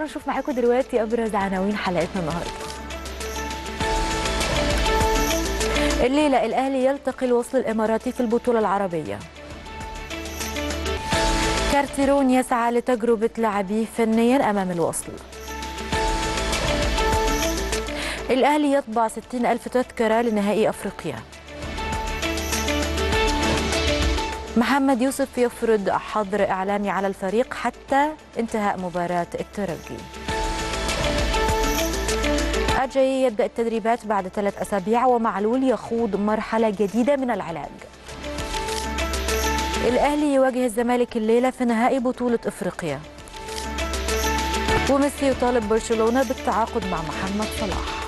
نشوف معاكم دلوقتي أبرز عناوين حلقتنا النهارده. الليلة الأهلي يلتقي الوصل الإماراتي في البطولة العربية. كارتيرون يسعى لتجربة لاعبيه فنيا أمام الوصل. الأهلي يطبع 60,000 تذكرة لنهائي أفريقيا. محمد يوسف يفرض حظر إعلامي على الفريق حتى انتهاء مباراة الترجي. الجاي يبدأ التدريبات بعد 3 أسابيع ومعلول يخوض مرحلة جديدة من العلاج. الأهلي يواجه الزمالك الليلة في نهائي بطولة إفريقيا. وميسي يطالب برشلونة بالتعاقد مع محمد صلاح.